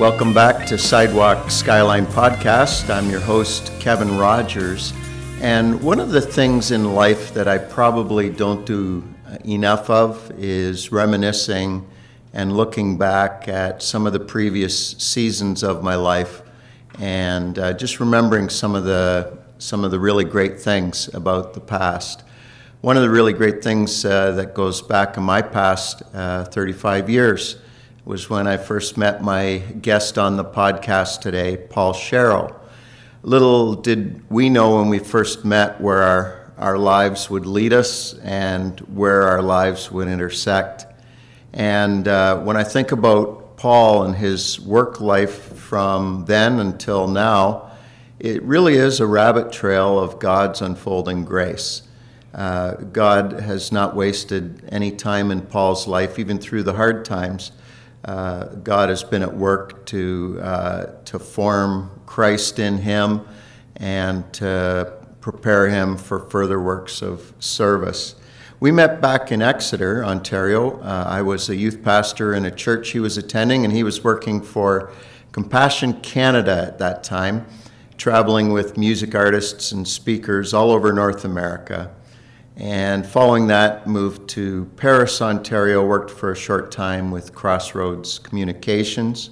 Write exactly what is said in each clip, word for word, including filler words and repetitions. Welcome back to Sidewalk Skyline Podcast. I'm your host, Kevin Rogers. And one of the things in life that I probably don't do enough of is reminiscing and looking back at some of the previous seasons of my life and uh, just remembering some of the some of the really great things about the past. One of the really great things uh, that goes back in my past uh, thirty-five years was when I first met my guest on the podcast today, Paul Sharrow. Little did we know when we first met where our, our lives would lead us and where our lives would intersect. And uh, when I think about Paul and his work life from then until now, it really is a rabbit trail of God's unfolding grace. Uh, God has not wasted any time in Paul's life, even through the hard times. Uh, God has been at work to uh, to form Christ in him and to prepare him for further works of service. We met back in Exeter, Ontario. Uh, I was a youth pastor in a church he was attending, and he was working for Compassion Canada at that time, traveling with music artists and speakers all over North America. And following that, moved to Paris, Ontario, worked for a short time with Crossroads Communications.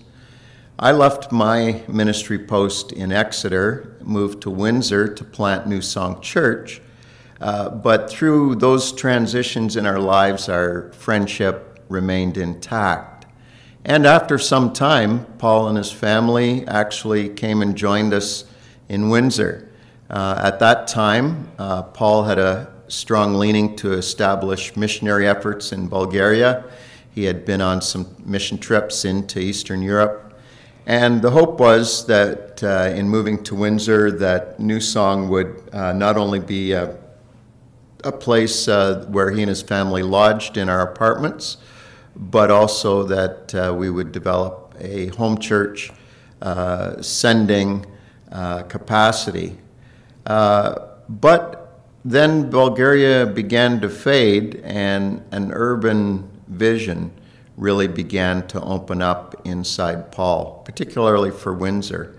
I left my ministry post in Exeter, moved to Windsor to plant New Song Church. Uh, but through those transitions in our lives, our friendship remained intact. And after some time, Paul and his family actually came and joined us in Windsor. Uh, at that time, uh, Paul had a strong leaning to establish missionary efforts in Bulgaria. He had been on some mission trips into Eastern Europe. And the hope was that uh, in moving to Windsor, that New Song would uh, not only be a, a place uh, where he and his family lodged in our apartments, but also that uh, we would develop a home church uh, sending uh, capacity. Uh, but Then Bulgaria began to fade, and an urban vision really began to open up inside Paul, particularly for Windsor.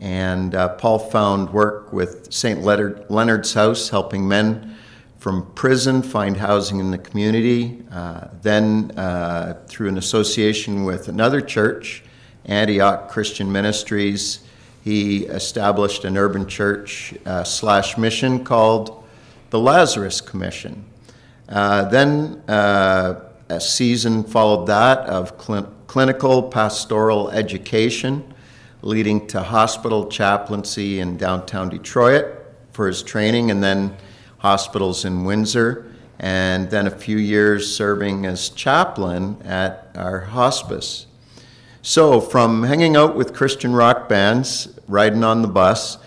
And uh, Paul found work with Saint Leonard's House, helping men from prison find housing in the community. Uh, then, uh, through an association with another church, Antioch Christian Ministries, he established an urban church uh, slash mission called The Lazarus Commission. Uh, then uh, a season followed that of cl- clinical pastoral education, leading to hospital chaplaincy in downtown Detroit for his training, and then hospitals in Windsor, and then a few years serving as chaplain at our hospice. So from hanging out with Christian rock bands, riding on the bus,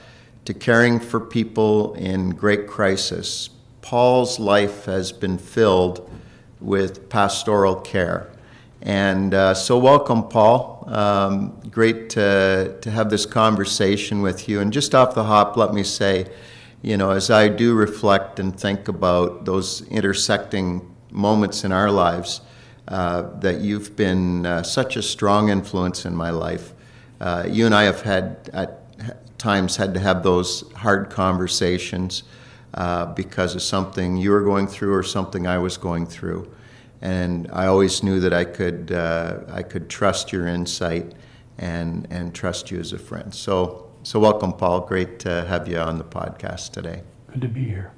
to caring for people in great crisis, Paul's life has been filled with pastoral care. And uh, so welcome, Paul. Um, great to, to have this conversation with you. And just off the hop, let me say, you know, as I do reflect and think about those intersecting moments in our lives, uh, that you've been uh, such a strong influence in my life. Uh, you and I have had, at times had to have those hard conversations uh, because of something you were going through or something I was going through, and I always knew that I could uh, I could trust your insight and and trust you as a friend. So so welcome, Paul. Great to have you on the podcast today. Good to be here.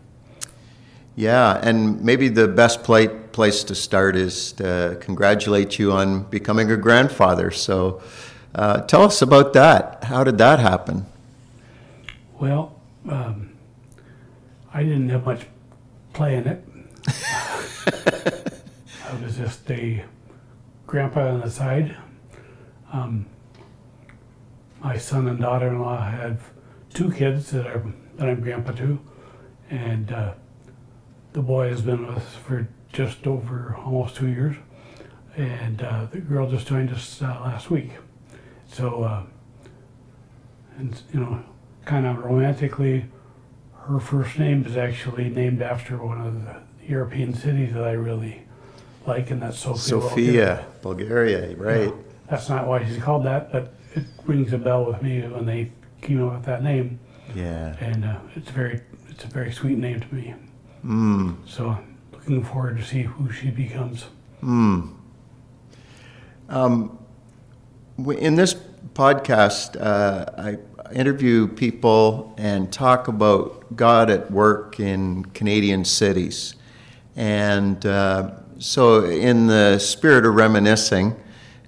Yeah, and maybe the best play, place to start is to congratulate you on becoming a grandfather. So uh, tell us about that. How did that happen? Well, um, I didn't have much play in it. I was just a grandpa on the side. Um, my son and daughter-in-law have two kids that are that I'm grandpa to, and uh, the boy has been with us for just over almost two years, and uh, the girl just joined us uh, last week. So, uh, and you know. Kind of romantically, her first name is actually named after one of the European cities that I really like, and that's Sofia. Sofia, Bulgaria, Bulgaria right. Yeah, That's not why she's called that, but it rings a bell with me when they came up with that name. Yeah. And uh, it's very, it's a very sweet name to me. Mm. So looking forward to see who she becomes. Mm. Um, in this podcast, uh, I interview people and talk about God at work in Canadian cities. And uh, so in the spirit of reminiscing,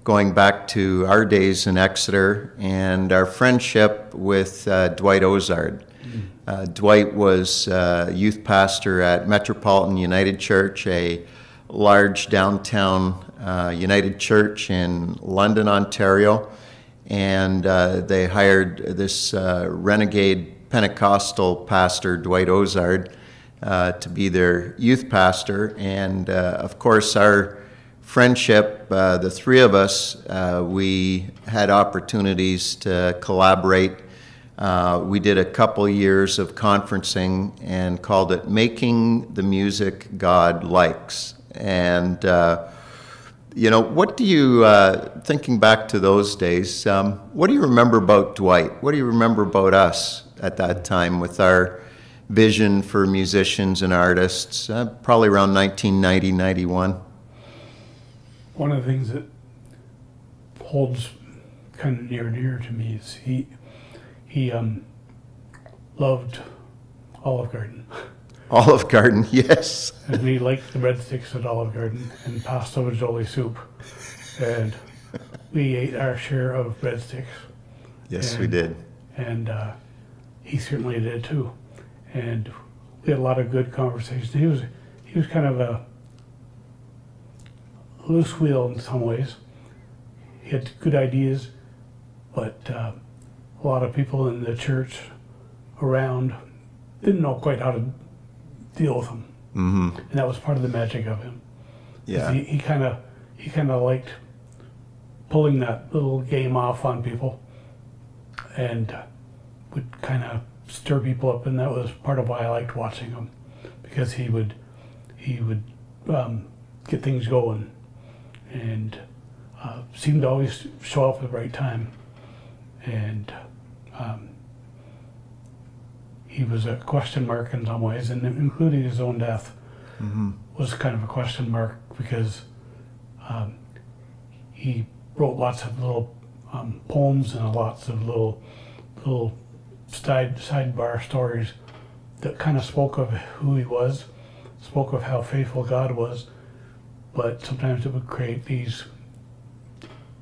going back to our days in Exeter and our friendship with uh, Dwight Ozard. Mm-hmm. uh, Dwight was uh, youth pastor at Metropolitan United Church, a large downtown uh, United Church in London, Ontario, and uh, they hired this uh, renegade Pentecostal pastor, Dwight Ozard, uh, to be their youth pastor, and uh, of course our friendship, uh, the three of us, uh, we had opportunities to collaborate. Uh, we did a couple years of conferencing and called it Making the Music God Likes. And, uh, you know, what do you, uh, thinking back to those days, um, what do you remember about Dwight? What do you remember about us at that time with our vision for musicians and artists, uh, probably around nineteen ninety, ninety-one? One of the things that holds kind of near and dear to me is he he um, loved Olive Garden. Olive Garden, yes. And he liked the breadsticks at Olive Garden and pasta vajoli soup, and we ate our share of breadsticks. Yes, and we did. And uh, he certainly did too. And we had a lot of good conversations. He was he was kind of a loose wheel in some ways. He had good ideas, but uh, a lot of people in the church around didn't know quite how to deal with him, mm-hmm. and that was part of the magic of him. Yeah, he kind of he kind of liked pulling that little game off on people, and would kind of stir people up, and that was part of why I liked watching him, because he would he would um, get things going. And uh, seemed to always show up at the right time. And um, he was a question mark in some ways, and including his own death, mm-hmm. was kind of a question mark, because um, he wrote lots of little um, poems and lots of little little side sidebar stories that kind of spoke of who he was, spoke of how faithful God was, but sometimes it would create these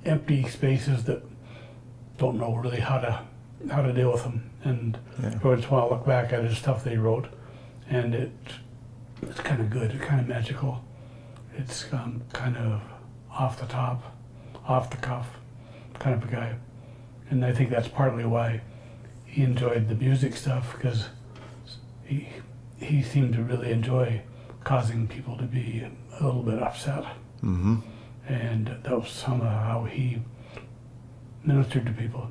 empty spaces that don't know really how to how to deal with them. And yeah. I just want to look back at his stuff they wrote, and it it's kind of good, it's kind of magical. It's um, kind of off the top, off the cuff kind of a guy. And I think that's partly why he enjoyed the music stuff, because he, he seemed to really enjoy causing people to be a little bit upset, mm-hmm. and that was somehow how he ministered to people,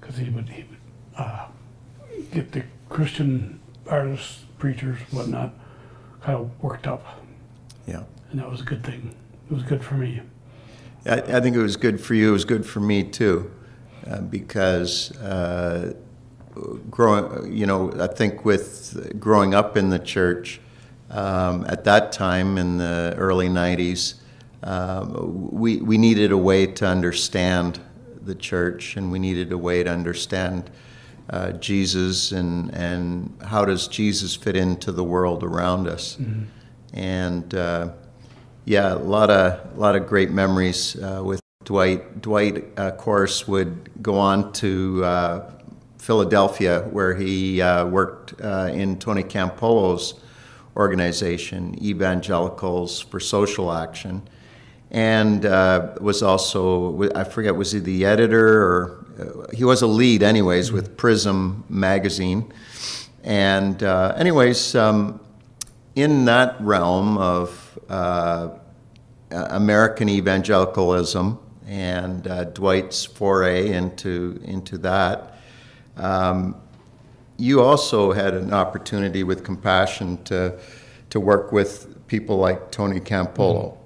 because he would he would uh, get the Christian artists, preachers, whatnot, kind of worked up. Yeah, and that was a good thing. It was good for me. I, I think it was good for you. It was good for me too, uh, because uh, growing, you know, I think with growing up in the church. Um, at that time, in the early nineties, uh, we, we needed a way to understand the church, and we needed a way to understand uh, Jesus and, and how does Jesus fit into the world around us. Mm-hmm. And uh, yeah, a lot of, a lot of great memories uh, with Dwight. Dwight, of course, would go on to uh, Philadelphia, where he uh, worked uh, in Tony Campolo's organization, Evangelicals for Social Action, and uh, was also, I forget, was he the editor, or uh, he was a lead anyways with Prism magazine. And uh, anyways, um, in that realm of uh, American evangelicalism and uh, Dwight's foray into, into that, um, you also had an opportunity with Compassion to to work with people like Tony Campolo,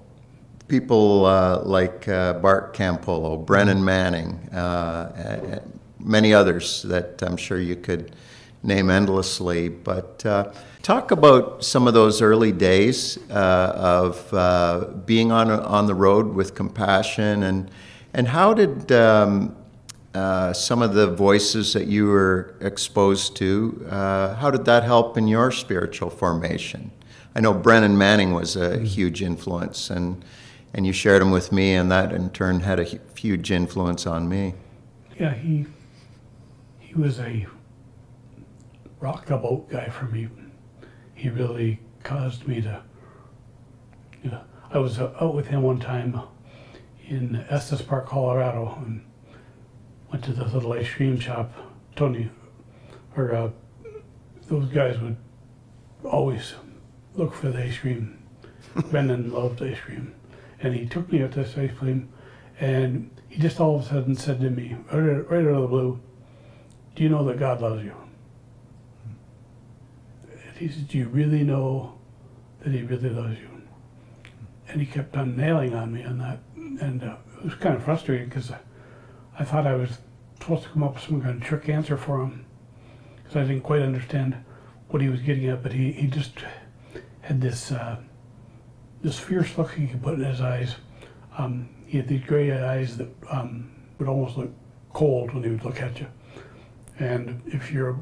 people uh, like uh, Bart Campolo, Brennan Manning, uh, many others that I'm sure you could name endlessly. But uh, talk about some of those early days uh, of uh, being on on the road with Compassion, and and how did um, uh, some of the voices that you were exposed to, uh, how did that help in your spiritual formation? I know Brennan Manning was a huge influence, and and you shared him with me, and that in turn had a huge influence on me. Yeah, he he was a rock-a-boat guy for me. He really caused me to, you know, I was out with him one time in Estes Park, Colorado, and went to this little ice cream shop. Tony, or uh, those guys would always look for the ice cream. Brendan loved ice cream. And he took me out to this ice cream, and he just all of a sudden said to me, right, right out of the blue, "Do you know that God loves you?" He said, "Do you really know that he really loves you?" And he kept on nailing on me on that. And uh, it was kind of frustrating, because I, I thought I was supposed to come up with some kind of trick answer for him, because I didn't quite understand what he was getting at. But he, he just had this uh, this fierce look he could put in his eyes. Um, he had these gray eyes that um, would almost look cold when he would look at you. And if you're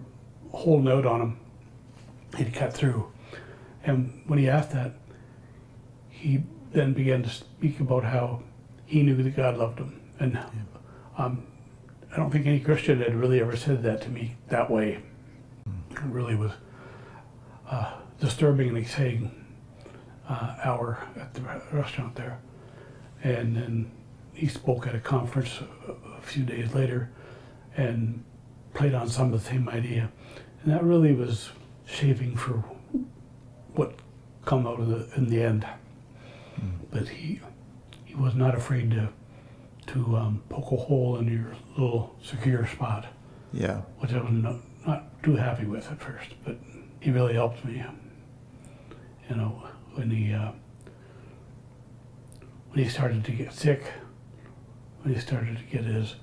holding out on him, he'd cut through. And when he asked that, he then began to speak about how he knew that God loved him. And um, I don't think any Christian had really ever said that to me that way. It really was uh, disturbing and exciting uh, hour at the restaurant there. And then he spoke at a conference a few days later and played on some of the same idea. And that really was shaving for what come out of the in the end. Mm. But he he was not afraid to to um, poke a hole in your little secure spot. Yeah, which I was not, not too happy with at first, but he really helped me. You know, when he uh, when he started to get sick, when he started to get his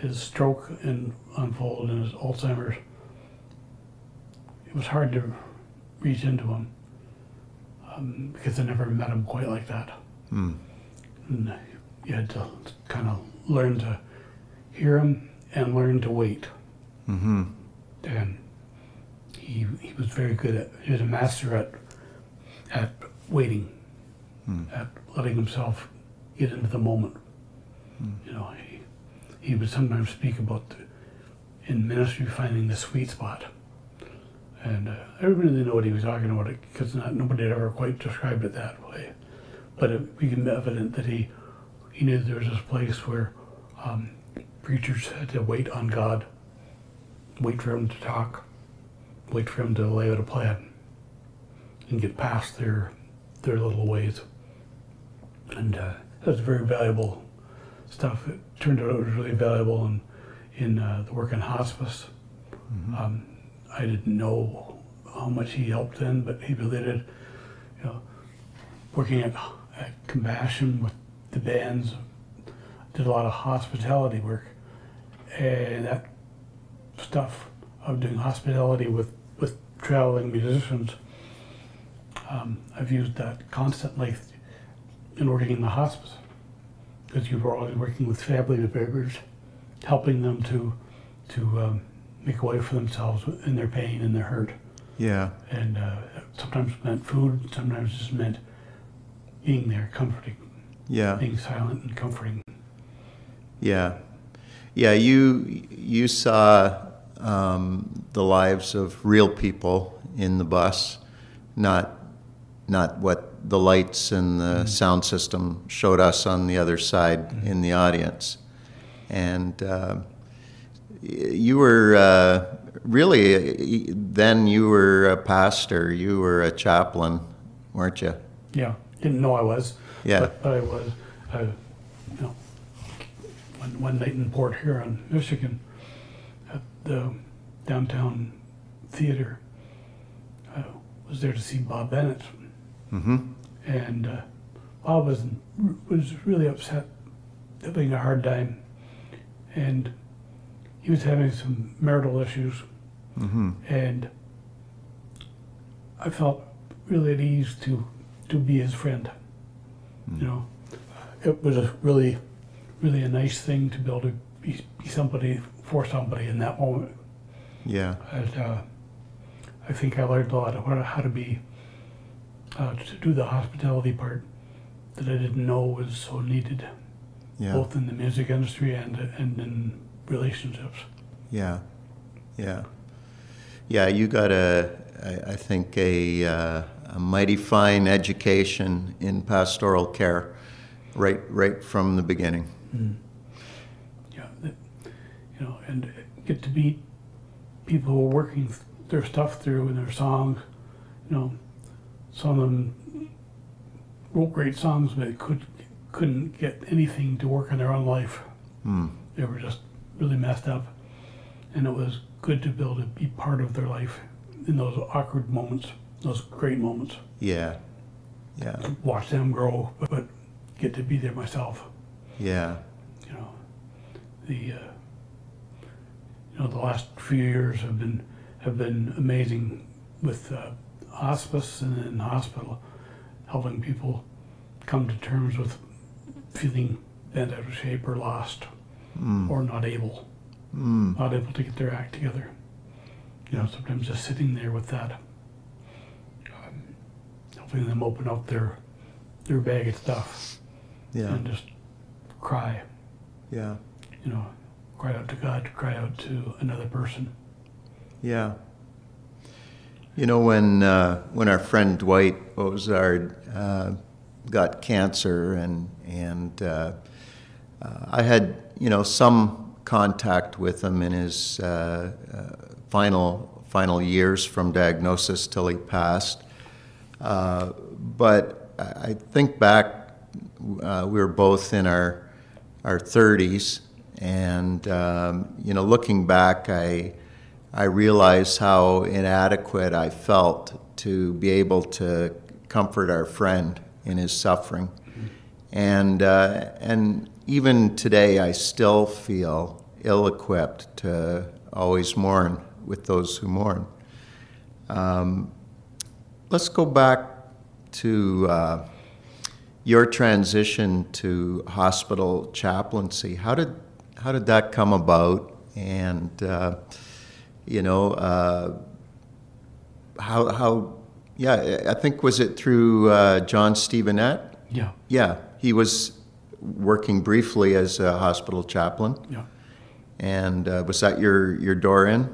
his stroke and unfold and his Alzheimer's, it was hard to reach into him um, because I never met him quite like that. Mm. And you had to kind of learn to hear him and learn to wait. Mm-hmm. And he he was very good at, he was a master at, at waiting, mm. at letting himself get into the moment. Mm. You know, he, he would sometimes speak about, the, in ministry, finding the sweet spot. And uh, I didn't really know what he was talking about, because nobody had ever quite described it that way. But it became evident that he he knew there was this place where um, preachers had to wait on God, wait for him to talk, wait for him to lay out a plan, and get past their their little ways. And uh, that was very valuable stuff. It turned out it was really valuable in, in uh, the work in hospice. Mm-hmm. um, I didn't know how much he helped then, but he really did. You know, working at, at Compassion with the bands, did a lot of hospitality work, and that stuff of doing hospitality with, with traveling musicians, um, I've used that constantly in working in the hospice, because you were always working with family members, helping them to, to um, make a way for themselves in their pain and their hurt. Yeah. And uh, sometimes it meant food, sometimes it just meant being there, comforting. Yeah. Being silent and comforting. Yeah. Yeah, you you saw um, the lives of real people in the bus, not not what the lights and the mm-hmm. sound system showed us on the other side mm-hmm. in the audience. And Uh, you were uh, really, then you were a pastor, you were a chaplain, weren't you? Yeah, didn't know I was, yeah. but, but I was. I, you know, one, one night in Port Huron, Michigan, at the downtown theater, I was there to see Bob Bennett. Mm-hmm. And uh, Bob was was really upset, having a hard time, and he was having some marital issues, mm-hmm. and I felt really at ease to to be his friend. Mm. You know, it was a really, really a nice thing to be able to be, be somebody for somebody in that moment. Yeah. And, uh, I think I learned a lot about how to be, uh, to do the hospitality part that I didn't know was so needed, yeah. both in the music industry and and in relationships. Yeah, yeah, yeah. You got a, I, I think a, uh, a mighty fine education in pastoral care, right, right from the beginning. Mm. Yeah, that, you know, and get to meet people who are working th their stuff through and their songs. You know, some of them wrote great songs, but could couldn't get anything to work in their own life. Mm. They were just really messed up, and it was good to be able to be part of their life in those awkward moments, those great moments. Yeah, yeah. Watch them grow, but, but get to be there myself. Yeah. You know, the uh, you know the last few years have been have been amazing with uh, hospice and, and hospital, helping people come to terms with feeling bent out of shape or lost. Mm. Or not able, mm. not able to get their act together. You know, sometimes just sitting there with that, um, helping them open up their their bag of stuff, yeah. and just cry. Yeah. You know, cry out to God, cry out to another person. Yeah. You know, when uh, when our friend Dwight Ozard uh, got cancer, and and uh, uh, I had. you know, some contact with him in his uh, uh, final final years from diagnosis till he passed. Uh, but I think back, uh, we were both in our our thirties, and um, you know, looking back, I I realized how inadequate I felt to be able to comfort our friend in his suffering, and uh, and. Even today, I still feel ill-equipped to always mourn with those who mourn. Um, let's go back to uh, your transition to hospital chaplaincy. How did how did that come about? And uh, you know, uh, how how yeah, I think was it through uh, John Stevenette? Yeah, yeah, he was. Working briefly as a hospital chaplain. Yeah. And uh, was that your, your door in?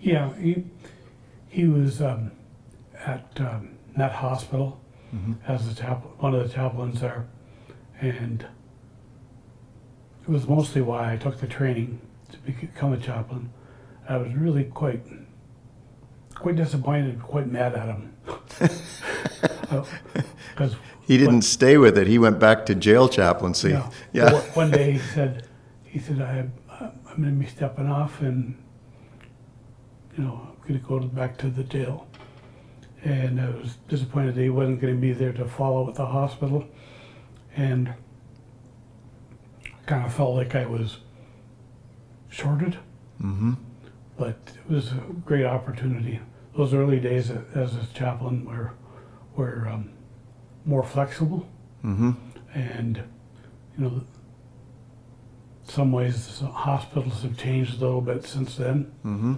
Yeah, he, he was um, at um, that hospital mm-hmm. as a chapel, one of the chaplains there. And it was mostly why I took the training to become a chaplain. I was really quite, quite disappointed, quite mad at him. Because he didn't when, stay with it. He went back to jail chaplaincy. Yeah. yeah. Well, one day he said, "He said I, I'm going to be stepping off, and you know I'm going to go back to the jail." And I was disappointed that he wasn't going to be there to follow with the hospital, and I kind of felt like I was shorted. Mm-hmm. But it was a great opportunity. Those early days as a chaplain were were. Um, more flexible, mm-hmm. and you know, some ways hospitals have changed a little bit since then. Mm-hmm.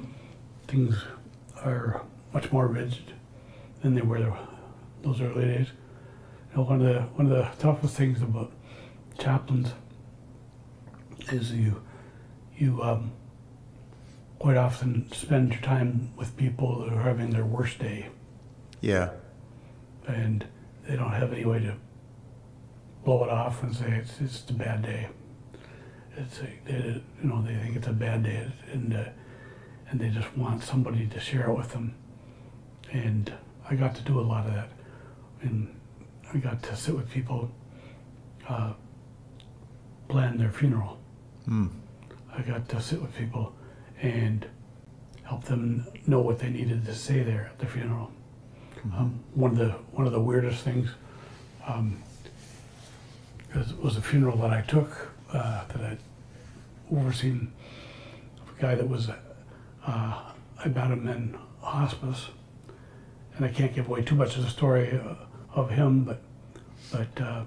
Things are much more rigid than they were those early days. You know, one of the one of the toughest things about chaplains is you you um, quite often spend your time with people that are having their worst day. Yeah, and. They don't have any way to blow it off and say it's it's a bad day. It's a, they, you know they think it's a bad day, and uh, and they just want somebody to share it with them. And I got to do a lot of that, and I got to sit with people, uh, plan their funeral. Mm. I got to sit with people and help them know what they needed to say there at the funeral. Um, one of the one of the weirdest things um, It was a funeral that I took, uh, that I'd overseen a guy that was, uh, I met him in hospice, and I can't give away too much of the story uh, of him, but but uh,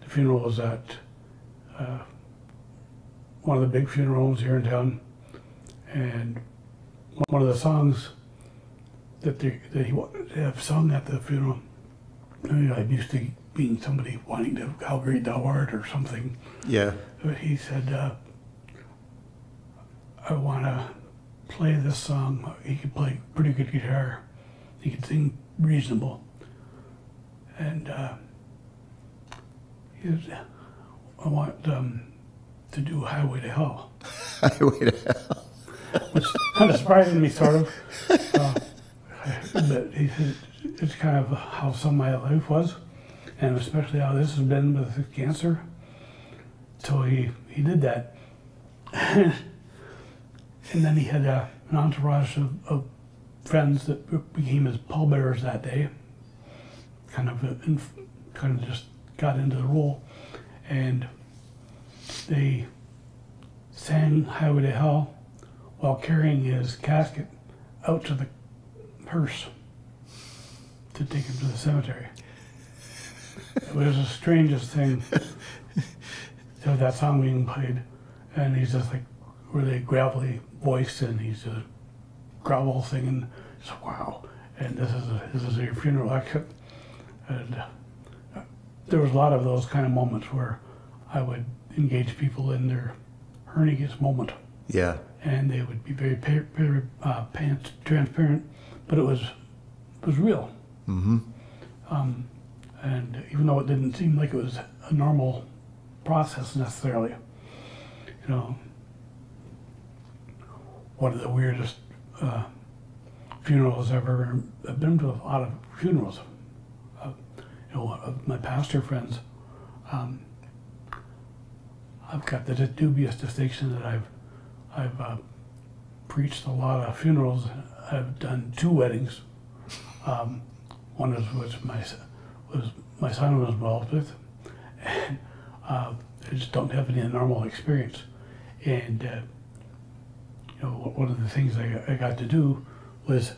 the funeral was at uh, one of the big funeral homes here in town, and one of the songs that, they, that he wanted to have sung at the funeral, you know, I'm used to being somebody wanting to how great thou art or something. Yeah. But he said, uh, I want to play this song. He could play pretty good guitar. He could sing reasonable. And uh, he said, I want um, to do Highway to Hell. Highway to Hell. Which kind of surprised me, sort of. Uh, but he said, it's kind of how some of my life was, and especially how this has been with cancer. So he, he did that. And then he had a, an entourage of, of friends that became his pallbearers that day. Kind of, in, kind of just got into the role, and they sang "Highway to Hell" while carrying his casket out to the hearse to take him to the cemetery. It was the strangest thing to have that song being played, and he's just like really gravelly voice, and he's just grovel singing. So wow, and this is a, this is your funeral exit. And uh, there was a lot of those kind of moments where I would engage people in their Hernigus moment. Yeah. And they would be very pa pa uh, pants transparent, but it was it was real. Mm-hmm. Um, and even though it didn't seem like it was a normal process necessarily, you know, one of the weirdest uh, funerals I've ever I've been to a lot of funerals. Of my pastor friends, um, I've got the dubious distinction that I've I've uh, preached a lot of funerals. I've done two weddings. Um, one was which my was my son was involved with, and uh, I just don't have any normal experience. And uh, you know, one of the things I, I got to do was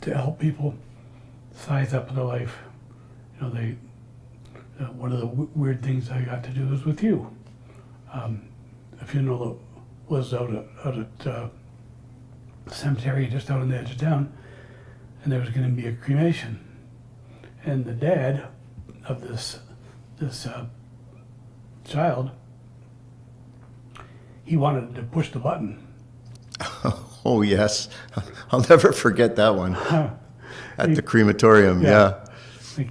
to help people size up their life. You know, they, uh, one of the w weird things I got to do was with you. Um, a funeral was out at, out at uh, a cemetery just out on the edge of town, and there was going to be a cremation. And the dad of this this uh, child, he wanted to push the button. Oh yes, I'll never forget that one at he, the crematorium. Yeah. yeah.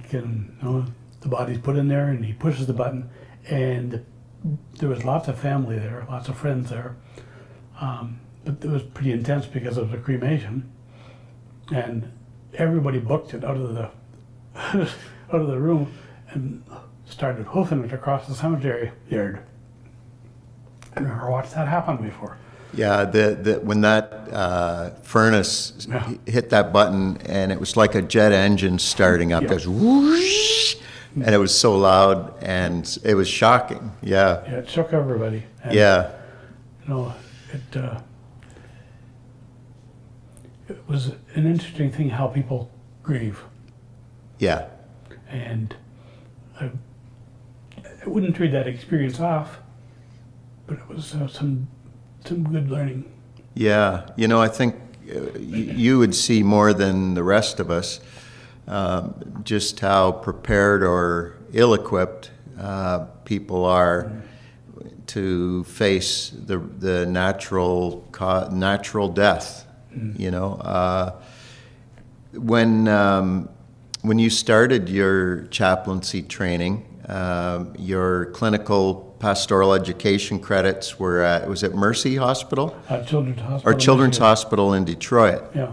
Can, you know, the body's put in there, and he pushes the button, and there was lots of family there, lots of friends there, um, but it was pretty intense because it was a cremation, and everybody booked it out of the out of the room and started hoofing it across the cemetery yard. I never watched that happen before. Yeah, the, the, when that uh, furnace yeah. hit that button, and it was like a jet engine starting up, yeah. It was whoosh, and it was so loud, and it was shocking. Yeah, yeah, it shook everybody. And, yeah, you know, it uh, it was an interesting thing how people grieve. Yeah, and I, I wouldn't trade that experience off, but it was uh, some. Some good learning. Yeah, you know, I think uh, you would see more than the rest of us uh, just how prepared or ill-equipped uh, people are mm. to face the the natural natural death. Mm. You know, uh, when um, when you started your chaplaincy training, uh, your clinical pastoral education credits were at, was it Mercy Hospital? Uh, Children's Hospital. Or Children's Hospital in Detroit. Yeah.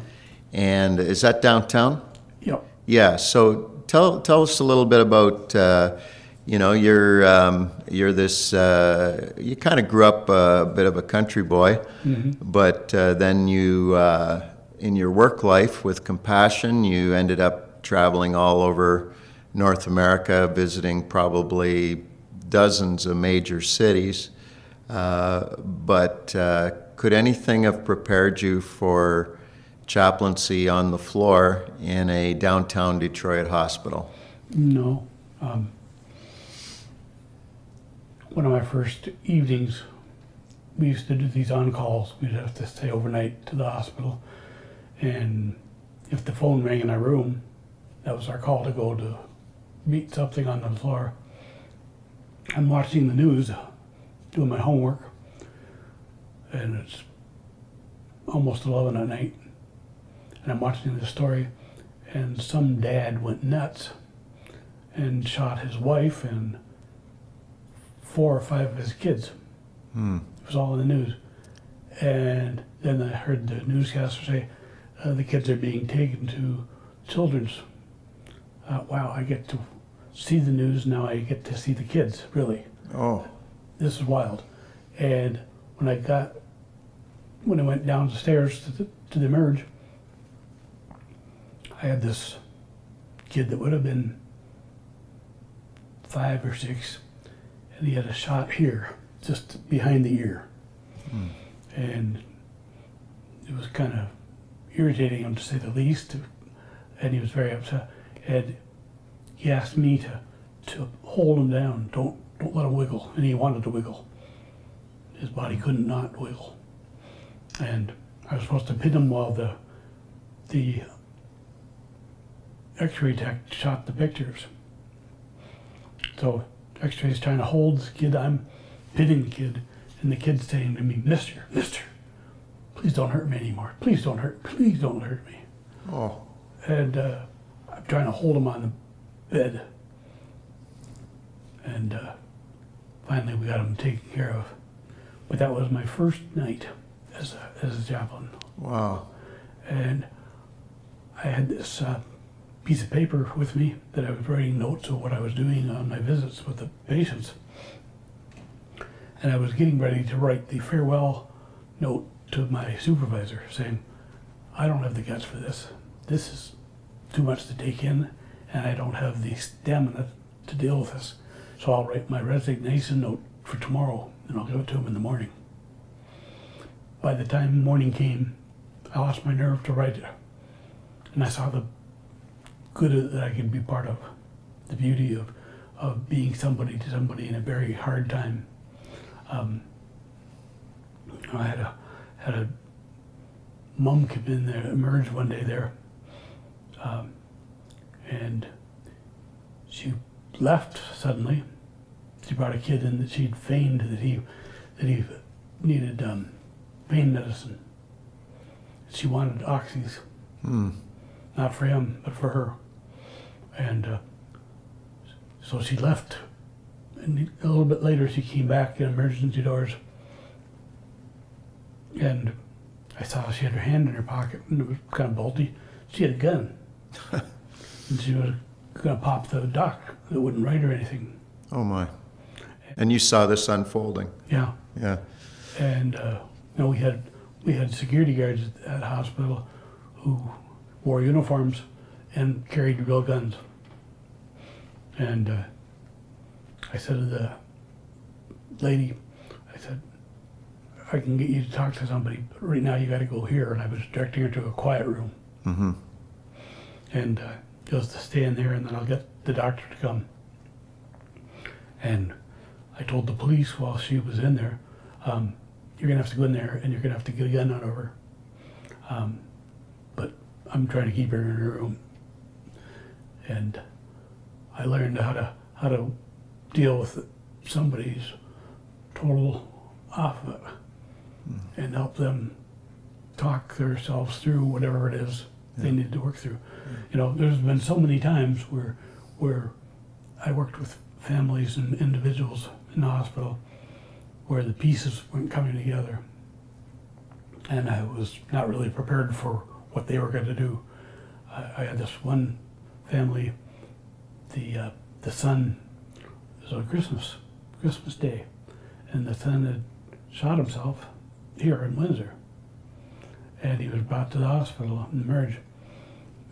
And is that downtown? Yeah. Yeah, so tell, tell us a little bit about, uh, you know, you're, um, you're this, uh, you kind of grew up a bit of a country boy, mm-hmm. but uh, then you, uh, in your work life with Compassion, you ended up traveling all over North America, visiting probably dozens of major cities. Uh, but uh, could anything have prepared you for chaplaincy on the floor in a downtown Detroit hospital? No. Um, one of my first evenings, we used to do these on-calls. We'd have to stay overnight to the hospital. And if the phone rang in our room, that was our call to go to meet something on the floor. I'm watching the news, doing my homework, and it's almost eleven at night, and I'm watching this story, and some dad went nuts and shot his wife and four or five of his kids. Hmm. It was all in the news. And then I heard the newscaster say, uh, the kids are being taken to Children's. Uh, wow, I get to see the news, now I get to see the kids, really. Oh. This is wild. And when I got, when I went downstairs to the, to the merge, I had this kid that would have been five or six, and he had a shot here, just behind the ear. Mm. And it was kind of irritating him, to say the least, and he was very upset. And he asked me to, to hold him down, don't Don't let him wiggle, and he wanted to wiggle. His body couldn't not wiggle. And I was supposed to pin him while the the x-ray tech shot the pictures. So x-ray's trying to hold this kid, I'm pinning the kid, and the kid's saying to me, Mister, Mister, please don't hurt me anymore. Please don't hurt, please don't hurt me. Oh. And uh, I'm trying to hold him on the bed. And uh, finally, we got him taken care of. But that was my first night as a, as a chaplain. Wow. And I had this uh, piece of paper with me that I was writing notes of what I was doing on my visits with the patients. And I was getting ready to write the farewell note to my supervisor saying, I don't have the guts for this. This is too much to take in, and I don't have the stamina to deal with this. So I'll write my resignation note for tomorrow, and I'll give it to him in the morning. By the time morning came, I lost my nerve to write it. And I saw the good that I could be part of, the beauty of, of being somebody to somebody in a very hard time. Um, I had a, had a mom come in there, emerge one day there, um, and she left suddenly. She brought a kid in that she'd feigned that he that he needed um, pain medicine. She wanted oxys, mm. not for him, but for her. And uh, so she left. And a little bit later, she came back in emergency doors. And I saw she had her hand in her pocket, and it was kind of bulgy. She had a gun, and she was going to pop the doc that wouldn't write or anything. Oh my. And you saw this unfolding. Yeah. Yeah. And uh, you know, we had we had security guards at the hospital who wore uniforms and carried real guns. And uh, I said to the lady, I said, I can get you to talk to somebody, but right now you got to go here. And I was directing her to a quiet room. Mm-hmm. And uh, just to stay in there, and then I'll get the doctor to come. And I told the police while she was in there, um, you're gonna have to go in there and you're gonna have to get a gun out of her. Um, but I'm trying to keep her in her room. And I learned how to how to deal with somebody's total off of it, mm. and help them talk themselves through whatever it is yeah. they need to work through. Mm. You know, there's been so many times where where I worked with families and individuals in the hospital where the pieces weren't coming together, and I was not really prepared for what they were going to do. I, I had this one family, the uh, the son, it was on Christmas, Christmas Day, and the son had shot himself here in Windsor, and he was brought to the hospital in the merge,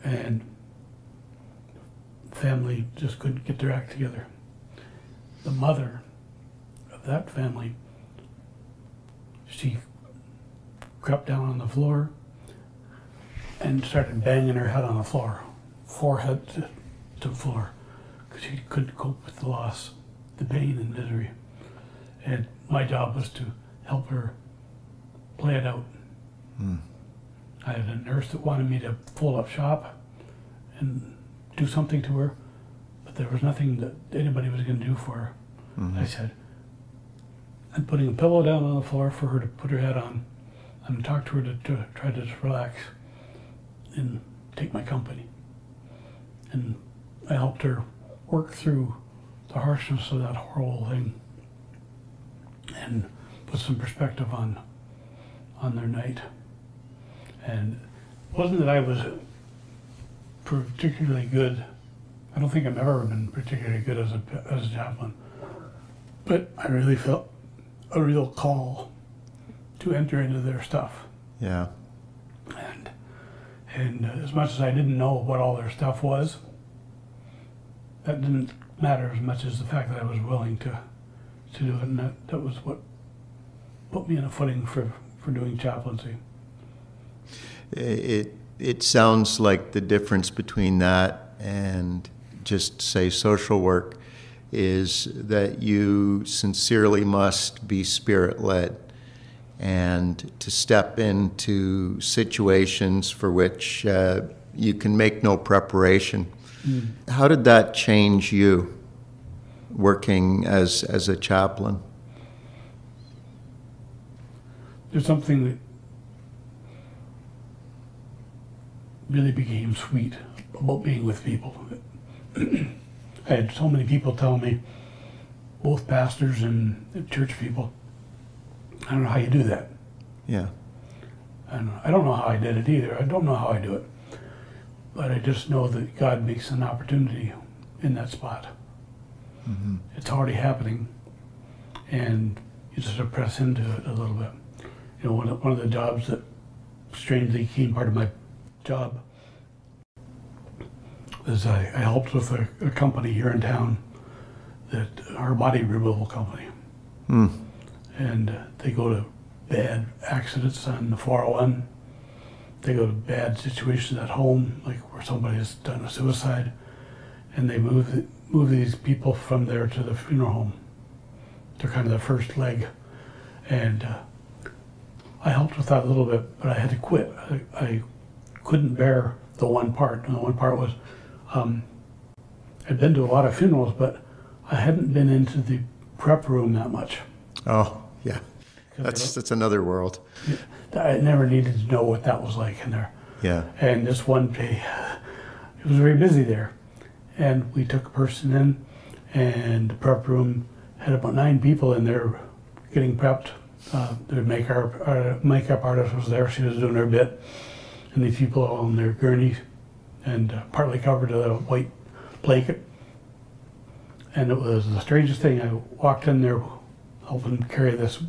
and family just couldn't get their act together. The mother of that family, she crept down on the floor and started banging her head on the floor, forehead to, to the floor, because she couldn't cope with the loss, the pain and misery. And my job was to help her play it out. Mm. I had a nurse that wanted me to pull up shop and do something to her, but there was nothing that anybody was going to do for her. Mm-hmm. I said, I'm putting a pillow down on the floor for her to put her head on. I'm going to talk to her to, to try to just relax and take my company. And I helped her work through the harshness of that whole thing and put some perspective on on their night. And it wasn't that I was particularly good. I don't think I've ever been particularly good as a, as a chaplain, but I really felt a real call to enter into their stuff. Yeah. And, and as much as I didn't know what all their stuff was, that didn't matter as much as the fact that I was willing to, to do it, and that, that was what put me in a footing for, for doing chaplaincy. It it sounds like the difference between that and just, say, social work is that you sincerely must be spirit-led and to step into situations for which uh, you can make no preparation. Mm. How did that change you, working as, as a chaplain? There's something that really became sweet about being with people. I had so many people tell me, both pastors and church people, I don't know how you do that. Yeah. And I don't know how I did it either. I don't know how I do it. But I just know that God makes an opportunity in that spot. Mm-hmm. It's already happening. And you just sort of press into it a little bit. You know, one of, one of the jobs that strangely became part of my job is I, I helped with a, a company here in town, that our body removal company. Mm. And uh, they go to bad accidents on the four oh one. They go to bad situations at home, like where somebody has done a suicide, and they move move these people from there to the funeral home. They're kind of the first leg. And uh, I helped with that a little bit, but I had to quit. I, I couldn't bear the one part. And the one part was, um, I'd been to a lot of funerals, but I hadn't been into the prep room that much. Oh, yeah. That's that's another world. I never needed to know what that was like in there. Yeah. And this one day, it was very busy there. And we took a person in, and the prep room had about nine people in there getting prepped. Uh, their makeup, our makeup artist was there. She was doing her bit. And these people all on their gurneys and uh, partly covered with a white blanket. And it was the strangest thing. I walked in there helping carry this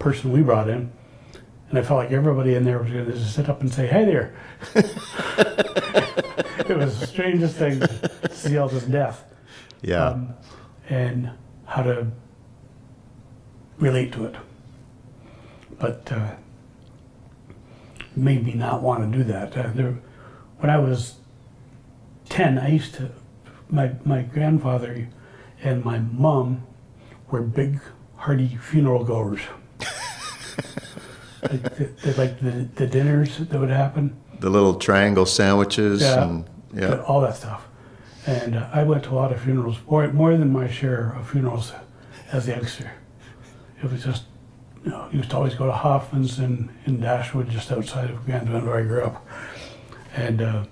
person we brought in, and I felt like everybody in there was going to just sit up and say, "Hey there." It was the strangest thing to see all this death. Yeah. Um, and how to relate to it. But uh, it made me not want to do that. Uh, there, when I was ten, I used to, my, my grandfather and my mom were big, hearty funeral goers. Like, the, the, like the, the dinners that would happen. The little triangle sandwiches. Yeah, and, yeah. all that stuff. And uh, I went to a lot of funerals, more, more than my share of funerals as a youngster. It was just, you know, you used to always go to Hoffman's in, in Dashwood, just outside of Grandville where I grew up. And uh,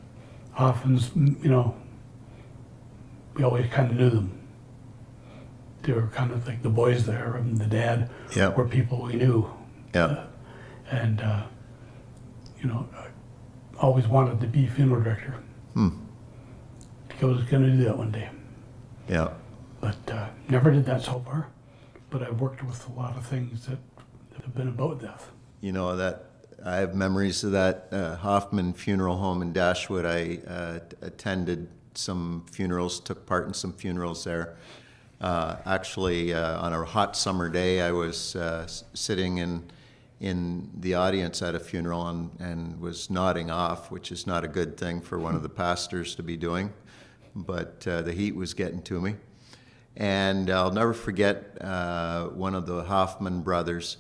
Hoffman's, you know, we always kind of knew them. They were kind of like the boys there, and the dad yeah. were people we knew. Yeah. Uh, and, uh, you know, I always wanted to be funeral director. Hmm. I was going to do that one day. Yeah. But uh, never did that so far. But I've worked with a lot of things that have been about death. You know, that I have memories of that uh, Hoffman funeral home in Dashwood I uh, attended some funerals, took part in some funerals there. Uh, actually, uh, on a hot summer day, I was uh, sitting in in the audience at a funeral and, and was nodding off, which is not a good thing for one of the pastors to be doing, but uh, the heat was getting to me. And I'll never forget uh, one of the Hoffman brothers.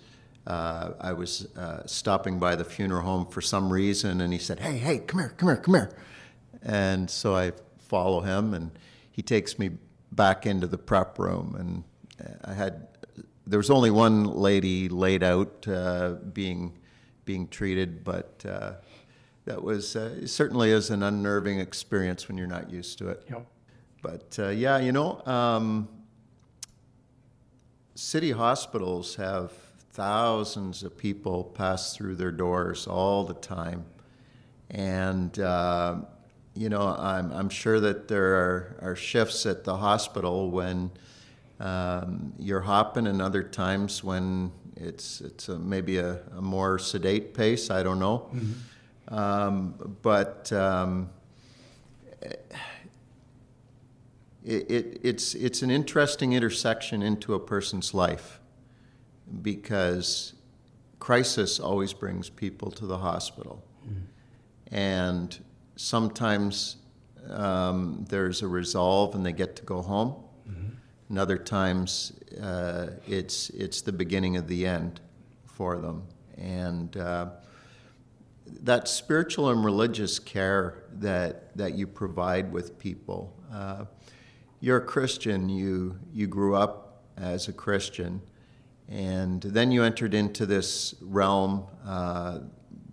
Uh, I was uh, stopping by the funeral home for some reason, and he said, hey, hey, come here, come here, come here. And so I follow him, and he takes me back into the prep room, and I had there was only one lady laid out uh, being being treated, but uh, that was uh, it certainly is an unnerving experience when you're not used to it. Yep. But uh, yeah, you know, um, city hospitals have thousands of people pass through their doors all the time, and uh, you know, I'm I'm sure that there are, are shifts at the hospital when. Um, you're hopping, and other times when it's it's a, maybe a, a more sedate pace. I don't know, mm-hmm. um, but um, it, it, it's it's an interesting intersection into a person's life, because crisis always brings people to the hospital, mm-hmm. and sometimes um, there's a resolve, and they get to go home. Mm-hmm. And other times, uh, it's it's the beginning of the end for them. And uh, that spiritual and religious care that that you provide with people. Uh, you're a Christian. You you grew up as a Christian, and then you entered into this realm, uh,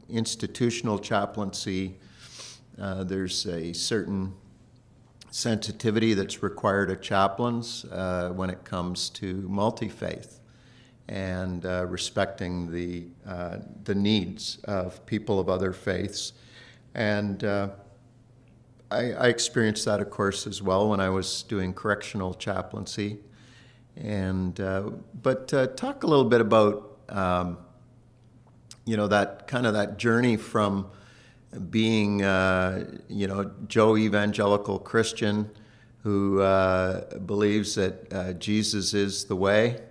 institutional chaplaincy. Uh, there's a certain sensitivity that's required of chaplains uh, when it comes to multi-faith and uh, respecting the uh, the needs of people of other faiths. And uh, I, I experienced that, of course, as well when I was doing correctional chaplaincy. And uh, but uh, talk a little bit about um, you know, that kind of that journey from being, uh, you know, Joe Evangelical Christian who uh, believes that uh, Jesus is the way,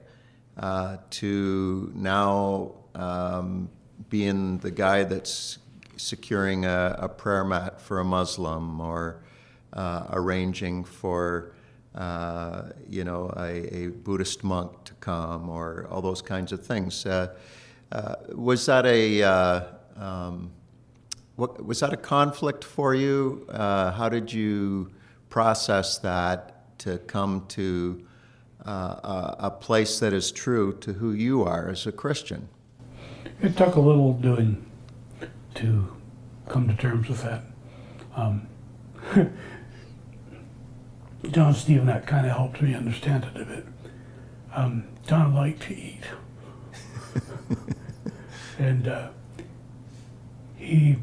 uh, to now um, being the guy that's securing a, a prayer mat for a Muslim, or uh, arranging for, uh, you know, a, a Buddhist monk to come, or all those kinds of things. Uh, uh, was that a... Uh, um, What, was that a conflict for you? Uh, how did you process that to come to uh, a, a place that is true to who you are as a Christian? It took a little doing to come to terms with that. Um, John Stephen, that kind of helped me understand it a bit. Um, John liked to eat. and uh, he...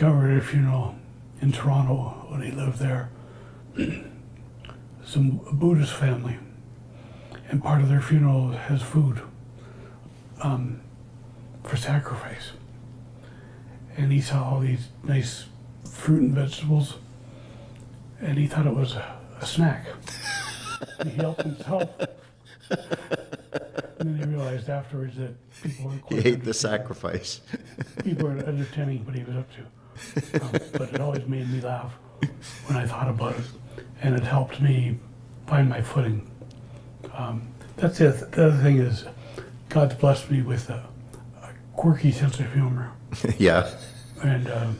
covered a funeral in Toronto when he lived there. Some Buddhist family, and part of their funeral has food um, for sacrifice. And he saw all these nice fruit and vegetables, and he thought it was a, a snack. He helped himself. And then he realized afterwards that people weren't quite. He ate the sacrifice. People weren't understanding what he was up to. Um, but it always made me laugh when I thought about it, and it helped me find my footing. Um, that's it. The other thing is, God's blessed me with a, a quirky sense of humor. Yeah. And um,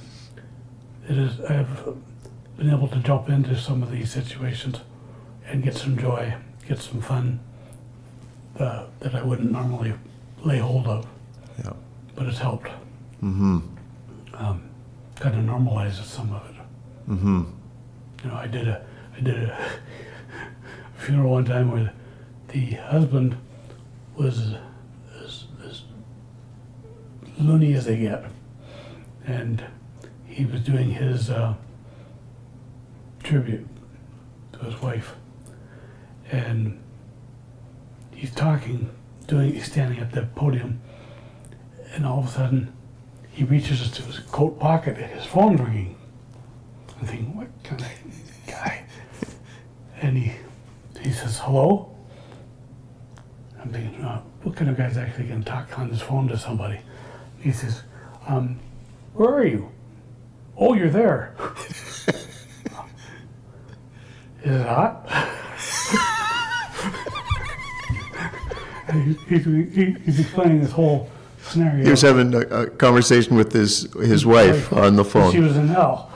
it is. I've been able to jump into some of these situations and get some joy, get some fun uh, that I wouldn't normally lay hold of. Yeah. But it's helped. Mm-hmm. Um, kind of normalizes some of it. Mm-hmm. You know, I did a, I did a funeral one time where the husband was as, as loony as they get, and he was doing his uh, tribute to his wife, and he's talking, doing, he's standing at the podium, and all of a sudden, he reaches into his coat pocket and his phone's ringing. I'm thinking, what kind of and he, he says, hello? I'm thinking, oh, what kind of guy's actually going to talk on his phone to somebody? He says, um, where are you? Oh, you're there. Is it hot? and he, he, he, he's explaining this whole scenario. He was having a, a conversation with his, his wife like, on the phone. She was in hell,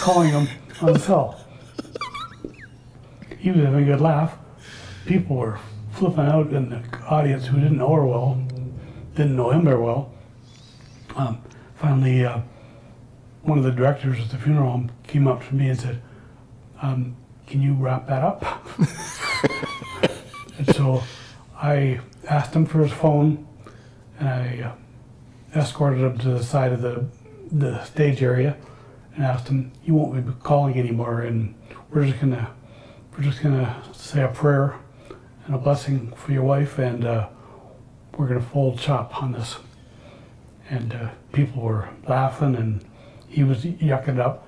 calling him on the cell. He was having a good laugh. People were flipping out in the audience who didn't know her well, didn't know him very well. Um, finally, uh, one of the directors at the funeral home came up to me and said, um, can you wrap that up? And so I asked him for his phone, and I uh, escorted him to the side of the, the stage area and asked him, you won't be calling anymore, and we're just going to we're just going to say a prayer and a blessing for your wife, and uh, we're going to fold chop on this. And uh, people were laughing, and he was yucking it up.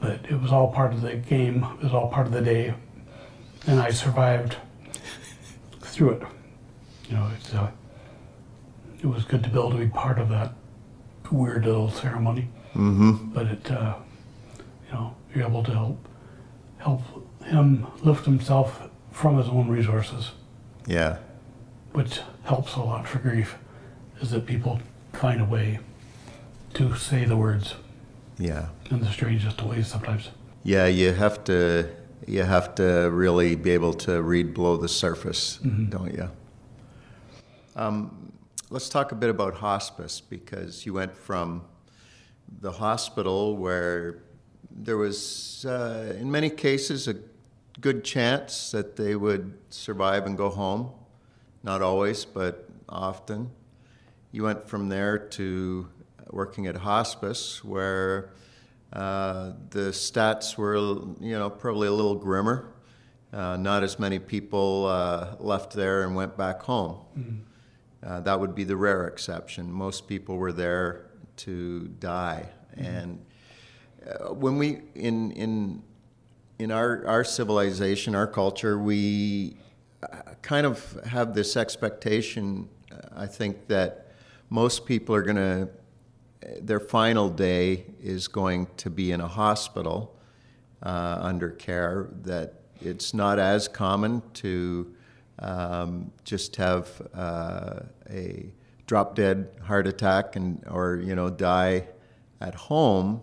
But it was all part of the game. It was all part of the day, and I survived through it. You know, it's, uh, it was good to be able to be part of that weird little ceremony. Mm-hmm. But it, uh, you know, you're able to help help him lift himself from his own resources. Yeah, which helps a lot for grief, is that people find a way to say the words. Yeah, in the strangest ways sometimes. Yeah, you have to you have to really be able to read below the surface, mm-hmm. don't you? Um, let's talk a bit about hospice, because you went from the hospital, where there was, uh, in many cases, a good chance that they would survive and go home. Not always, but often. You went from there to working at hospice, where uh, the stats were, you know, probably a little grimmer. Uh, not as many people uh, left there and went back home. Mm-hmm. uh, that would be the rare exception. Most people were there to die. Mm-hmm. And uh, when we in in in our our civilization, our culture, we kind of have this expectation, I think, that most people are going to their final day is going to be in a hospital uh, under care, that it's not as common to um, just have uh, a drop-dead heart attack and or, you know, die at home.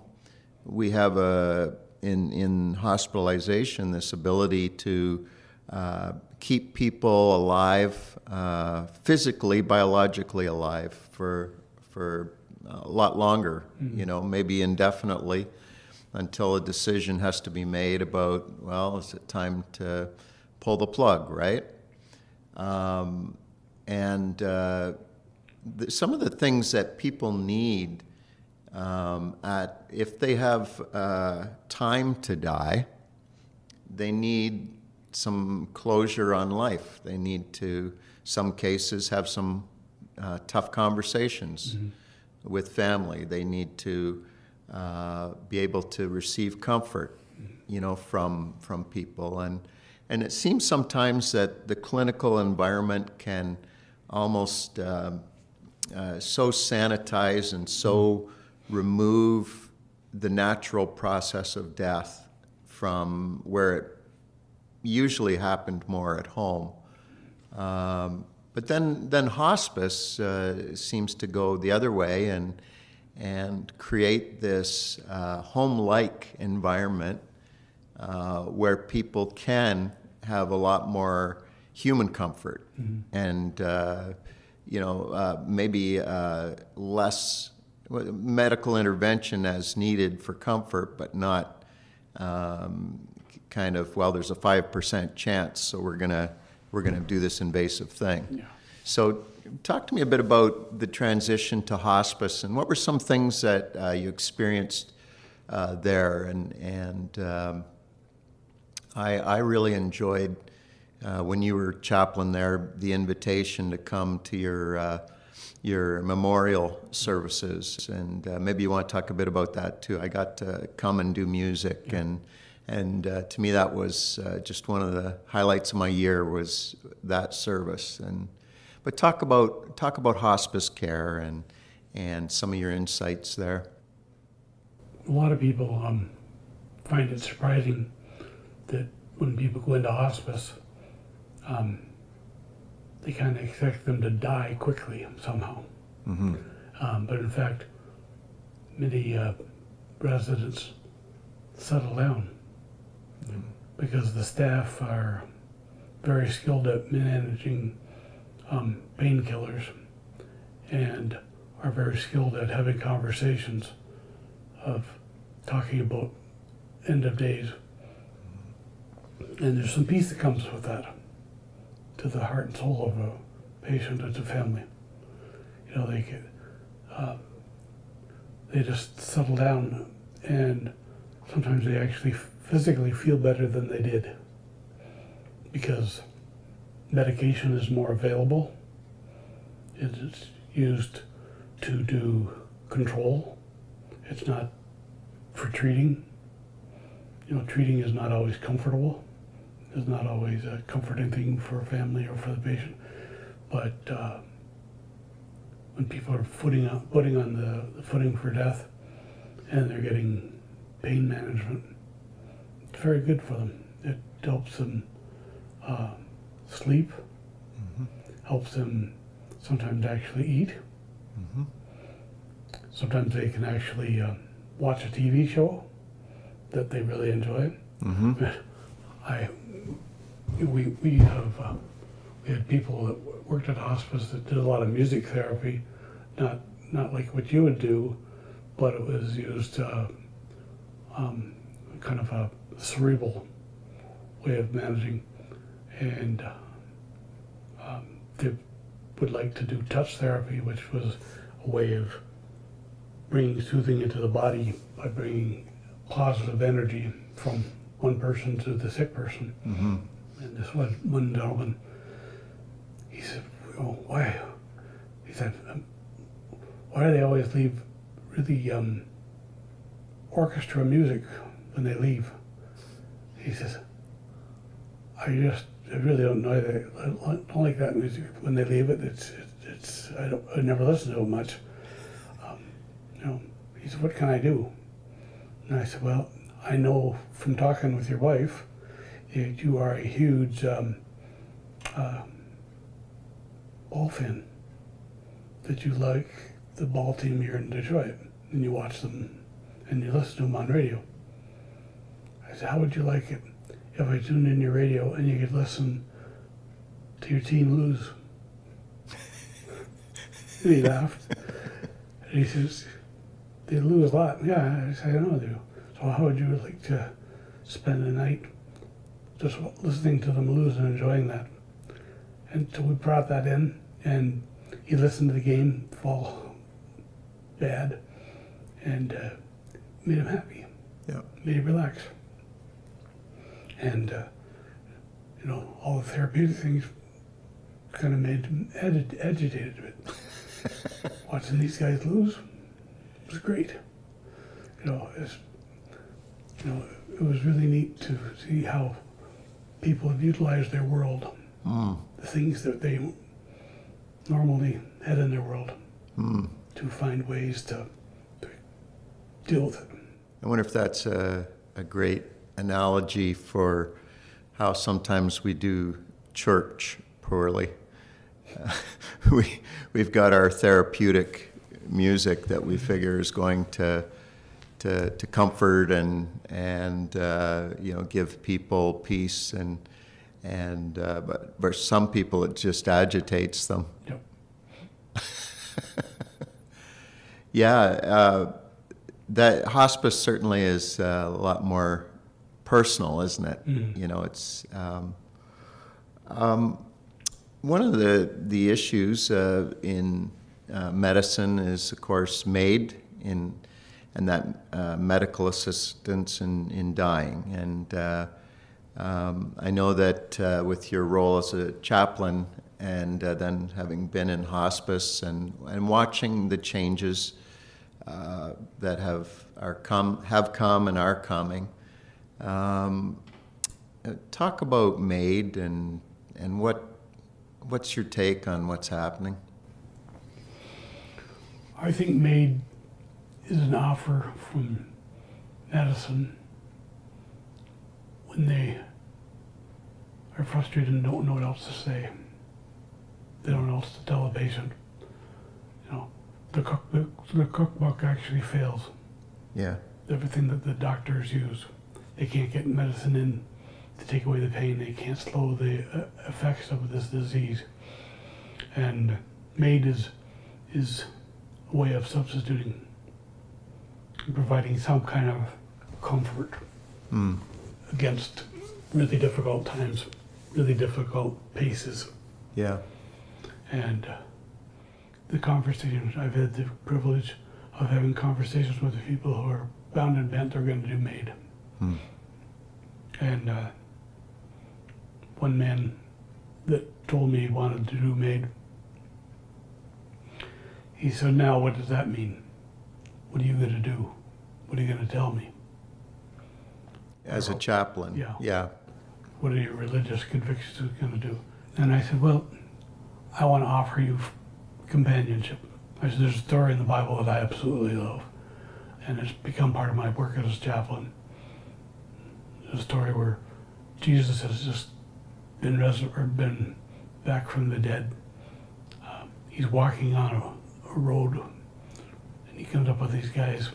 We have a, in, in hospitalization, this ability to uh, keep people alive, uh, physically, biologically alive for, for a lot longer, mm-hmm. you know, maybe indefinitely, until a decision has to be made about, well, is it time to pull the plug, right? Um, and uh, the, some of the things that people need um, at, if they have uh, time to die, they need some closure on life. They need to, some cases, have some uh, tough conversations. Mm-hmm. With family, they need to uh, be able to receive comfort, you know, from from people, and and it seems sometimes that the clinical environment can almost uh, uh, so sanitize and so remove the natural process of death from where it usually happened more at home. Um, But then, then hospice uh, seems to go the other way and and create this uh, home-like environment uh, where people can have a lot more human comfort, mm-hmm. and uh, you know, uh, maybe uh, less medical intervention as needed for comfort, but not um, kind of, well, there's a five percent chance, so we're gonna. We're going to do this invasive thing. Yeah. So talk to me a bit about the transition to hospice, and what were some things that uh, you experienced uh, there? And, and um, I, I really enjoyed, uh, when you were chaplain there, the invitation to come to your, uh, your memorial services. And uh, maybe you want to talk a bit about that, too. I got to come and do music, yeah. and And uh, to me, that was uh, just one of the highlights of my year, was that service. And but talk about talk about hospice care and and some of your insights there. A lot of people um, find it surprising that when people go into hospice, um, they kind of expect them to die quickly somehow. Mm-hmm. um, but in fact, many uh, residents settle down. Mm-hmm. Because the staff are very skilled at managing um, painkillers and are very skilled at having conversations of talking about end of days. And there's some peace that comes with that to the heart and soul of a patient and to family. You know, they get, uh, they just settle down, and sometimes they actually physically feel better than they did because medication is more available. It's used to do control. It's not for treating. You know, treating is not always comfortable. It's not always a comforting thing for a family or for the patient. But uh, when people are footing on, putting on the, the footing for death, and they're getting pain management, very good for them. It helps them uh, sleep, mm-hmm. helps them sometimes actually eat. Mm-hmm. Sometimes they can actually uh, watch a T V show that they really enjoy. Mm-hmm. I, we, we, have, uh, we had people that worked at hospice that did a lot of music therapy, not, not like what you would do, but it was used uh, um, kind of a cerebral way of managing, and um, they would like to do touch therapy, which was a way of bringing soothing into the body by bringing positive energy from one person to the sick person. Mm-hmm. And this was one gentleman, he said, oh, why? He said, why do they always leave really um, orchestra music when they leave? He says, I just I really don't know that. I don't like that music when they leave it. It's it's I don't I never listen to it much. Um, you know, he said, what can I do? And I said, well, I know from talking with your wife, that you are a huge um, uh, ball fan. That you like the ball team here in Detroit, and you watch them, and you listen to them on radio. I said, how would you like it if I tuned in your radio and you could listen to your team lose? And he laughed. And he says, they lose a lot. Yeah, I said, I know they do. So how would you like to spend the night just listening to them lose and enjoying that? And so we brought that in, and he listened to the game fall bad, and uh, made him happy. Yeah, made him relax. And, uh, you know, all the therapeutic things kind of made him ed- agitated a bit. Watching these guys lose was great. You know, it's, you know, it was really neat to see how people have utilized their world, mm. the things that they normally had in their world, mm. to find ways to, to deal with it. I wonder if that's a, a great analogy for how sometimes we do church poorly. Uh, we, we've got our therapeutic music that we figure is going to to, to comfort and and uh, you know, give people peace, and and uh, but for some people it just agitates them. Yep. Yeah, uh, that hospice certainly is uh, a lot more personal, isn't it? Mm-hmm. You know, it's um, um, one of the the issues uh, in uh, medicine is, of course, MAID, in and that uh, medical assistance in, in dying. And uh, um, I know that uh, with your role as a chaplain, and uh, then having been in hospice and and watching the changes uh, that have are come have come and are coming. Um, talk about MAID and and what what's your take on what's happening? I think MAID is an offer from medicine when they are frustrated and don't know what else to say. They don't know what else to tell a patient. You know, the cook, the, the cookbook actually fails. Yeah. Everything that the doctors use. They can't get medicine in to take away the pain. They can't slow the effects of this disease. And MAID is, is a way of substituting, providing some kind of comfort mm. against really difficult times, really difficult paces. Yeah. And the conversations, I've had the privilege of having conversations with the people who are bound and bent they're going to do MAID. Hmm. And uh, one man that told me he wanted to do MAID, he said, now what does that mean? What are you going to do? What are you going to tell me? As a chaplain? Yeah. Yeah. What are your religious convictions going to do? And I said, well, I want to offer you companionship. I said, there's a story in the Bible that I absolutely love, and it's become part of my work as a chaplain. There's a story where Jesus has just been res- or been back from the dead. Uh, he's walking on a, a road, and he comes up with these guys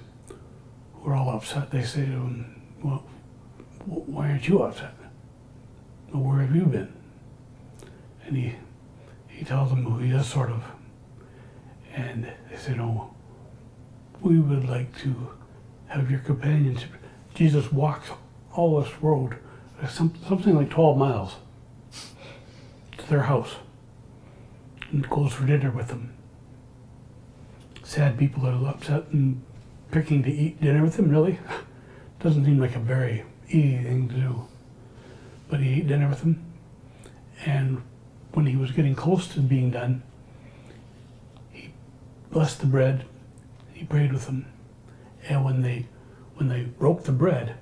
who are all upset. They say to him, well, why aren't you upset? Well, where have you been? And he, he tells them who he is, sort of. And they said, oh, we would like to have your companionship. Jesus walks all this road, some, something like twelve miles, to their house, and goes for dinner with them. Sad people are upset and picking to eat dinner with them, really? Doesn't seem like a very easy thing to do. But he ate dinner with them, and when he was getting close to being done, he blessed the bread, he prayed with them, and when they, when they broke the bread,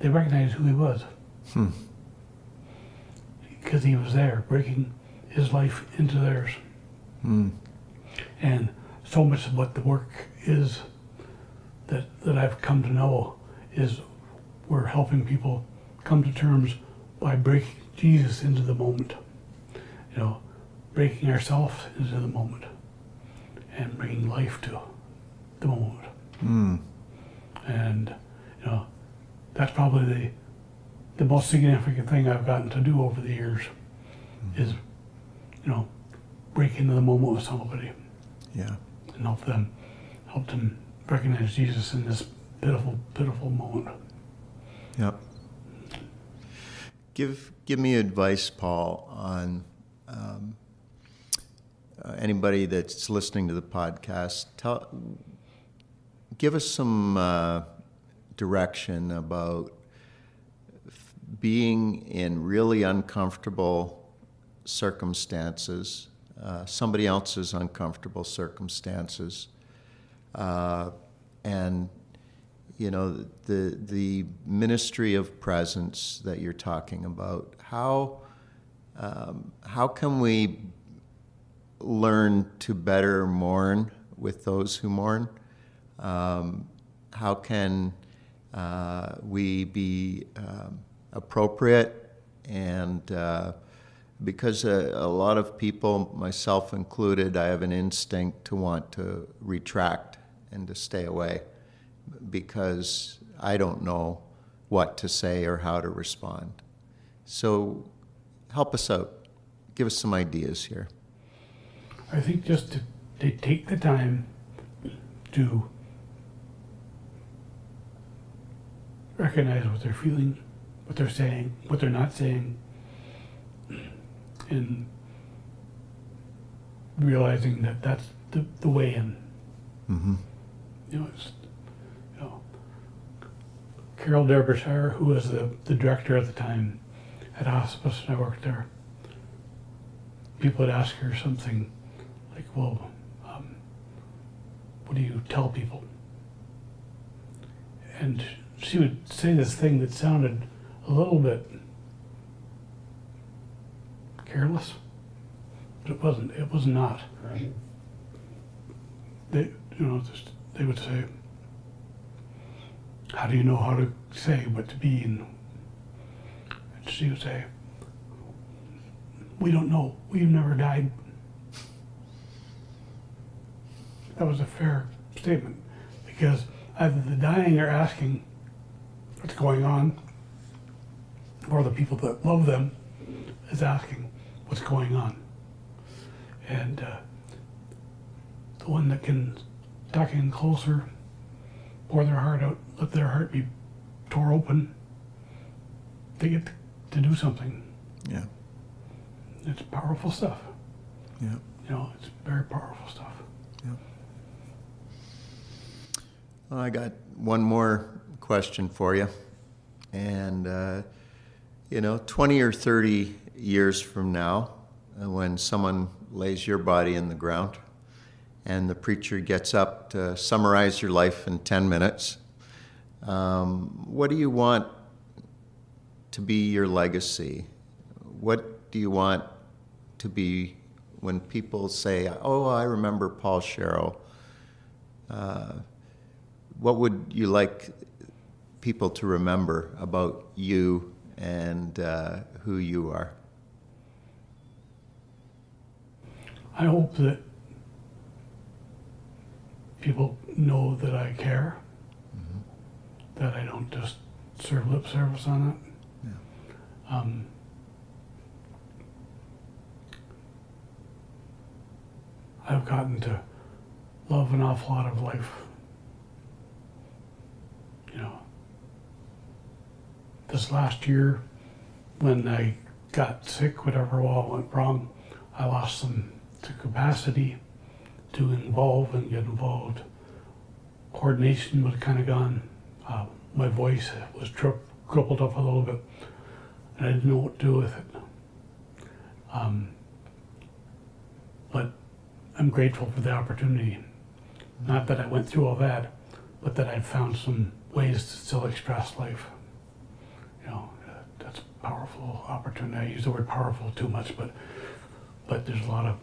they recognized who he was, hmm. because he was there, breaking his life into theirs. Hmm. And so much of what the work is that, that I've come to know is we're helping people come to terms by breaking Jesus into the moment, you know, breaking ourselves into the moment and bringing life to the moment. Hmm. And, you know, that's probably the the most significant thing I've gotten to do over the years, mm-hmm. is, you know, break into the moment with somebody, yeah, and help them, help them recognize Jesus in this pitiful, pitiful moment. Yep. Give give me advice, Paul, on um, uh, anybody that's listening to the podcast. Tell, give us some. Uh, direction about being in really uncomfortable circumstances, uh, somebody else's uncomfortable circumstances, uh, and you know the the ministry of presence that you're talking about. How um, how can we learn to better mourn with those who mourn? Um, how can Uh, we be um, appropriate, and uh, because a, a lot of people, myself included, I have an instinct to want to retract and to stay away because I don't know what to say or how to respond. So help us out. Give us some ideas here. I think just to, to take the time to recognize what they're feeling, what they're saying, what they're not saying, and realizing that that's the, the way in. Mm-hmm. You know, it's, you know, Carol Derbyshire, who was the, the director at the time at Hospice, and I worked there, people would ask her something like, well, um, what do you tell people? And she would say this thing that sounded a little bit careless, but it wasn't. It was not. Right. They, you know, just, they would say, "How do you know how to say what to be?" And she would say, "We don't know. We've never died." That was a fair statement, because either the dying are asking what's going on, or the people that love them is asking what's going on. And uh, the one that can duck in closer, pour their heart out, let their heart be tore open, they get to do something. Yeah. It's powerful stuff. Yeah. You know, it's very powerful stuff. Yeah. Well, I got one more question for you. And, uh, you know, twenty or thirty years from now, uh, when someone lays your body in the ground and the preacher gets up to summarize your life in ten minutes, um, what do you want to be your legacy? What do you want to be when people say, "Oh, I remember Paul Sharrow"? Uh, what would you like people to remember about you and uh, who you are? I hope that people know that I care, mm-hmm. that I don't just serve lip service on it. Yeah. Um, I've gotten to love an awful lot of life, you know. This last year, when I got sick, whatever all went wrong, I lost some to capacity to involve and get involved. Coordination was kind of gone. Uh, my voice was tri- crippled up a little bit, and I didn't know what to do with it. Um, but I'm grateful for the opportunity. Not that I went through all that, but that I found some ways to still express life. You know, that's a powerful opportunity. I use the word powerful too much, but but there's a lot of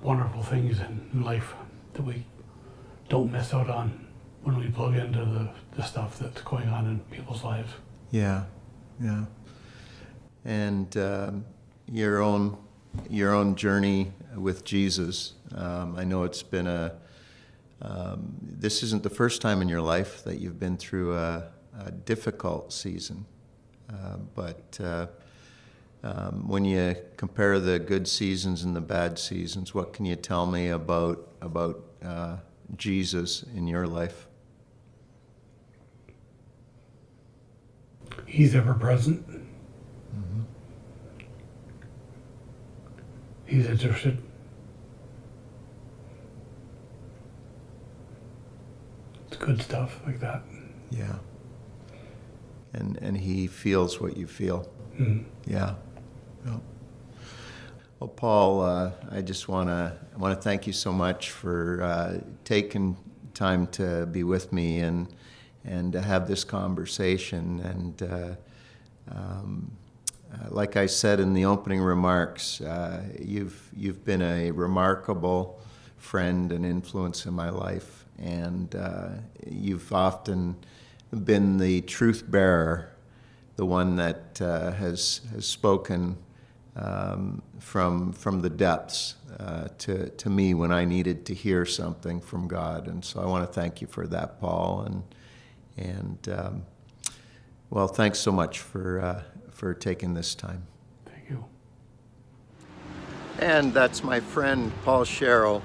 wonderful things in life that we don't miss out on when we plug into the, the stuff that's going on in people's lives. Yeah, yeah. And uh, your own your own journey with Jesus. Um, I know it's been a, um, this isn't the first time in your life that you've been through a, a difficult season. Uh, but uh, um, when you compare the good seasons and the bad seasons, what can you tell me about, about uh, Jesus in your life? He's ever present. Mm-hmm. He's interested. It's good stuff like that. Yeah. And and he feels what you feel. Mm-hmm. Yeah. Well, well Paul, uh, I just wanna I wanna thank you so much for uh, taking time to be with me and and to have this conversation. And uh, um, Uh, like I said in the opening remarks, uh, you've you've been a remarkable friend and influence in my life, and uh, you've often been the truth bearer, the one that uh, has has spoken um, from from the depths uh, to to me when I needed to hear something from God, and so I want to thank you for that, Paul, and and um, well, thanks so much for. Uh, for taking this time. Thank you. And that's my friend, Paul Sharrow,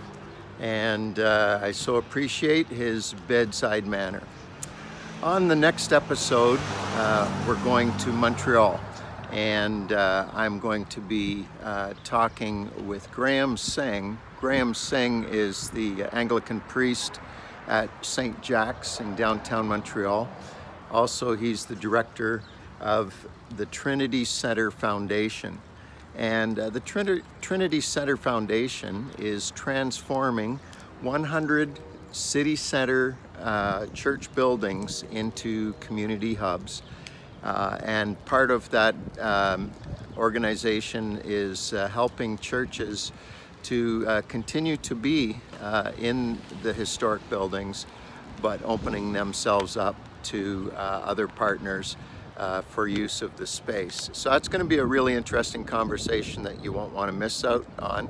and uh, I so appreciate his bedside manner. On the next episode, uh, we're going to Montreal, and uh, I'm going to be uh, talking with Graham Singh. Graham Singh is the Anglican priest at Saint Jacques in downtown Montreal. Also, he's the director of the Trinity Center Foundation. And uh, the Trin- Trinity Center Foundation is transforming 100 city center uh, church buildings into community hubs. Uh, and part of that um, organization is uh, helping churches to uh, continue to be uh, in the historic buildings, but opening themselves up to uh, other partners uh, for use of the space. So that's going to be a really interesting conversation that you won't want to miss out on.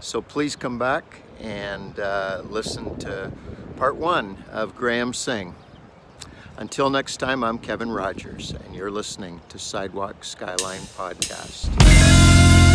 So please come back and uh, listen to part one of Graham Singh. Until next time, I'm Kevin Rogers, and you're listening to Sidewalk Skyline Podcast.